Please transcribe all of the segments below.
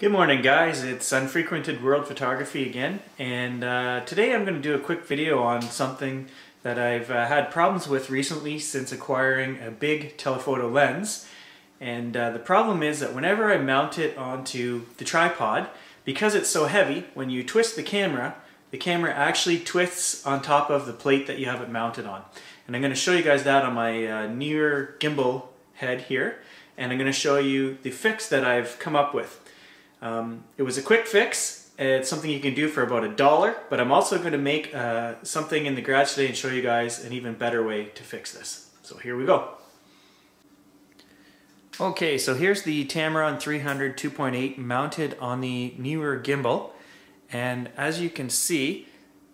Good morning, guys. It's Unfrequented World Photography again, and today I'm going to do a quick video on something that I've had problems with recently since acquiring a big telephoto lens. And the problem is that whenever I mount it onto the tripod, because it's so heavy, when you twist the camera actually twists on top of the plate that you have it mounted on. And I'm going to show you guys that on my newer gimbal head here, and I'm going to show you the fix that I've come up with. It was a quick fix. It's something you can do for about $1, but I'm also going to make something in the garage today and show you guys an even better way to fix this. So here we go. Okay, so here's the Tamron 300 2.8 mounted on the newer gimbal, and as you can see,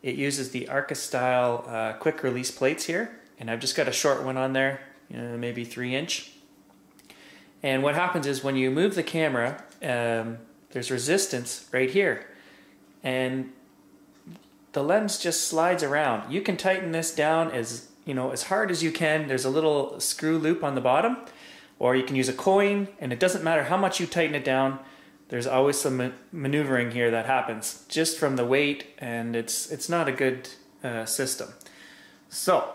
it uses the Arca style quick release plates here, and I've just got a short one on there, maybe 3-inch. And what happens is when you move the camera, there's resistance right here, and the lens just slides around. You can tighten this down as as hard as you can. There's a little screw loop on the bottom, or you can use a coin, and it doesn't matter how much you tighten it down. There's always some maneuvering here that happens just from the weight, and it's not a good system. So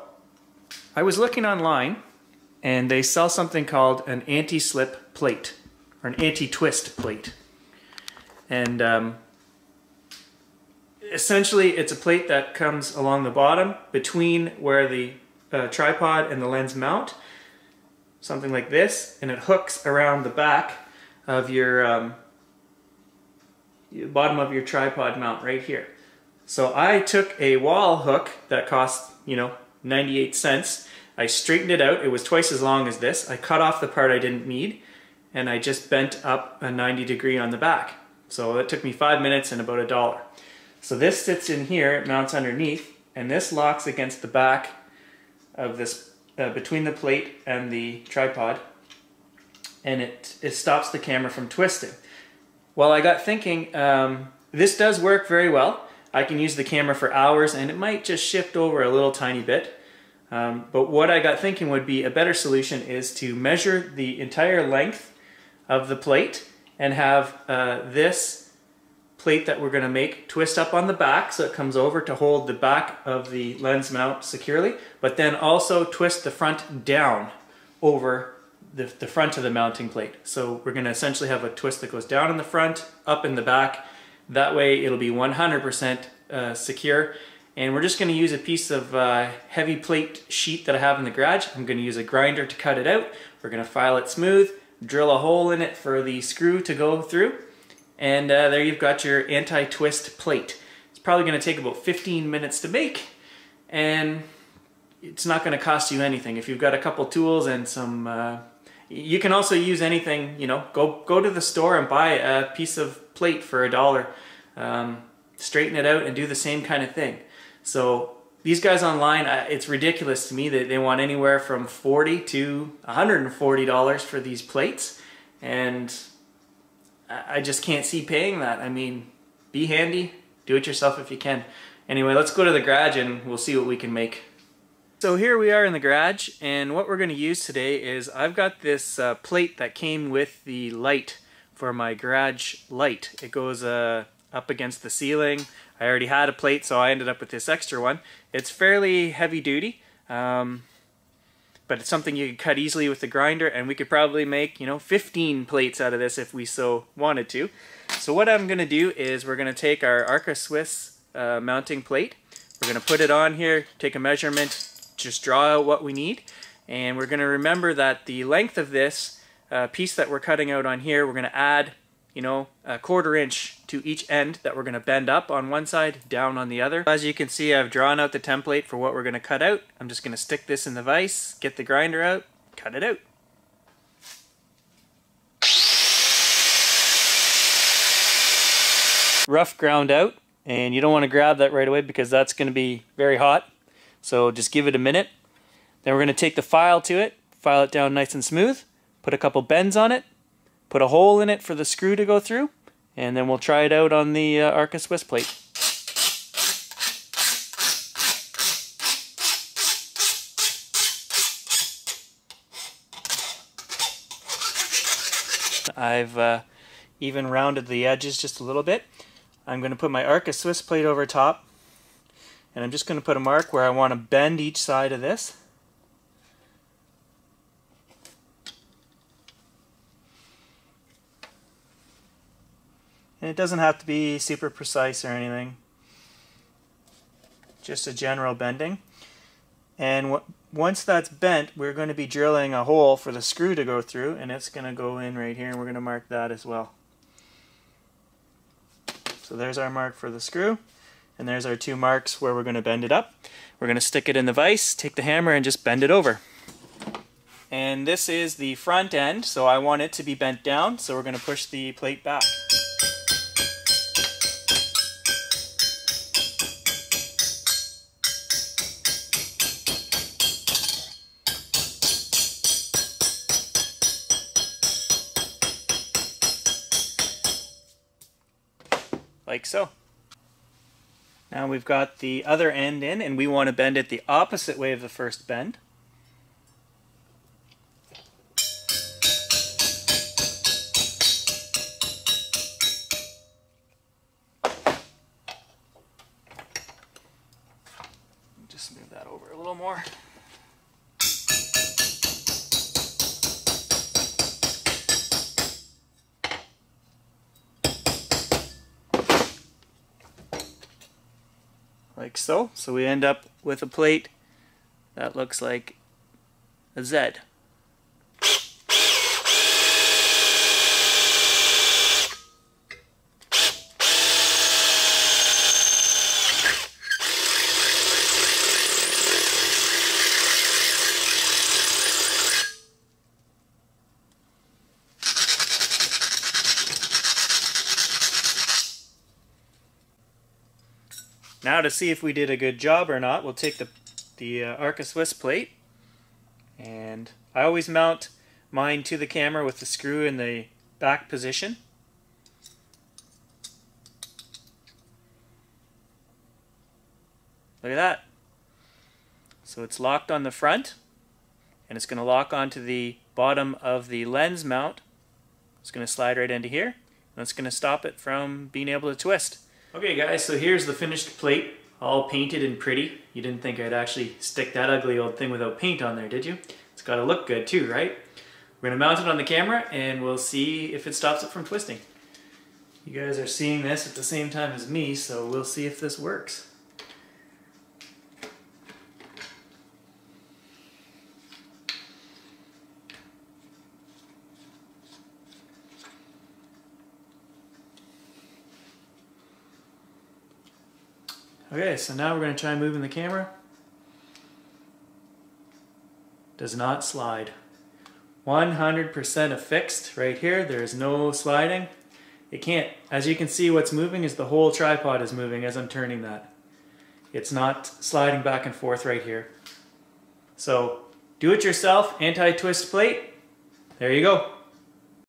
I was looking online, and they sell something called an anti-slip plate, or an anti-twist plate. And essentially it's a plate that comes along the bottom between where the tripod and the lens mount, something like this, and it hooks around the back of your bottom of your tripod mount right here. So I took a wall hook that cost 98 cents. I straightened it out. It was twice as long as this. I cut off the part I didn't need, and I just bent up a 90 degree on the back. So that took me 5 minutes and about $1. So this sits in here, it mounts underneath, and this locks against the back of this, between the plate and the tripod, and it stops the camera from twisting. Well, I got thinking, this does work very well. I can use the camera for hours, and it might just shift over a little tiny bit. But what I got thinking would be a better solution is to measure the entire length of the plate and have this plate that we're going to make twist up on the back so it comes over to hold the back of the lens mount securely, but then also twist the front down over the front of the mounting plate. So we're going to essentially have a twist that goes down in the front, up in the back. That way it'll be 100% secure. And we're just going to use a piece of heavy plate sheet that I have in the garage. I'm going to use a grinder to cut it out. We're going to file it smooth, drill a hole in it for the screw to go through, and there you've got your anti-twist plate. It's probably going to take about 15 minutes to make, and it's not going to cost you anything. If you've got a couple tools and some... you can also use anything, go to the store and buy a piece of plate for $1. Straighten it out and do the same kind of thing. So these guys online, it's ridiculous to me that they want anywhere from $40 to $140 for these plates, and I just can't see paying that. I mean, be handy, do it yourself if you can. Anyway, let's go to the garage and we'll see what we can make. So here we are in the garage, and what we're going to use today is I've got this plate that came with the light for my garage light. It goes up against the ceiling. I already had a plate, so I ended up with this extra one. It's fairly heavy duty, but it's something you can cut easily with the grinder, and we could probably make 15 plates out of this if we so wanted to. So what I'm going to do is we're going to take our Arca Swiss mounting plate, we're going to put it on here, take a measurement, just draw out what we need, and we're going to remember that the length of this piece that we're cutting out on here, we're going to add a 1/4 inch to each end that we're going to bend up on one side, down on the other. As you can see, I've drawn out the template for what we're going to cut out. I'm just going to stick this in the vise, get the grinder out, cut it out. Rough ground out, and you don't want to grab that right away because that's going to be very hot. So just give it a minute. Then we're going to take the file to it, file it down nice and smooth, put a couple bends on it, put a hole in it for the screw to go through, and then we'll try it out on the Arca Swiss plate. I've even rounded the edges just a little bit. I'm going to put my Arca Swiss plate over top, and I'm just going to put a mark where I want to bend each side of this. And it doesn't have to be super precise or anything, just a general bending. And once that's bent, we're going to be drilling a hole for the screw to go through, and it's going to go in right here, and we're going to mark that as well. So there's our mark for the screw, and there's our two marks where we're going to bend it up. We're going to stick it in the vise, take the hammer, and just bend it over. And this is the front end, so I want it to be bent down, so we're going to push the plate back. Like so. Now we've got the other end in, and we want to bend it the opposite way of the first bend. Just move that over a little more. Like so. So we end up with a plate that looks like a Z. Now to see if we did a good job or not, we'll take the Arca Swiss plate, and I always mount mine to the camera with the screw in the back position. Look at that. So it's locked on the front, and it's going to lock onto the bottom of the lens mount. It's going to slide right into here, and it's going to stop it from being able to twist. Okay guys, so here's the finished plate, all painted and pretty. You didn't think I'd actually stick that ugly old thing without paint on there, did you? It's got to look good too, right? We're going to mount it on the camera, and we'll see if it stops it from twisting. You guys are seeing this at the same time as me, so we'll see if this works. Okay, so now we're going to try moving the camera. Does not slide. 100% affixed right here. There is no sliding. It can't. As you can see, what's moving is the whole tripod is moving as I'm turning that. It's not sliding back and forth right here. So, do it yourself, anti-twist plate. There you go.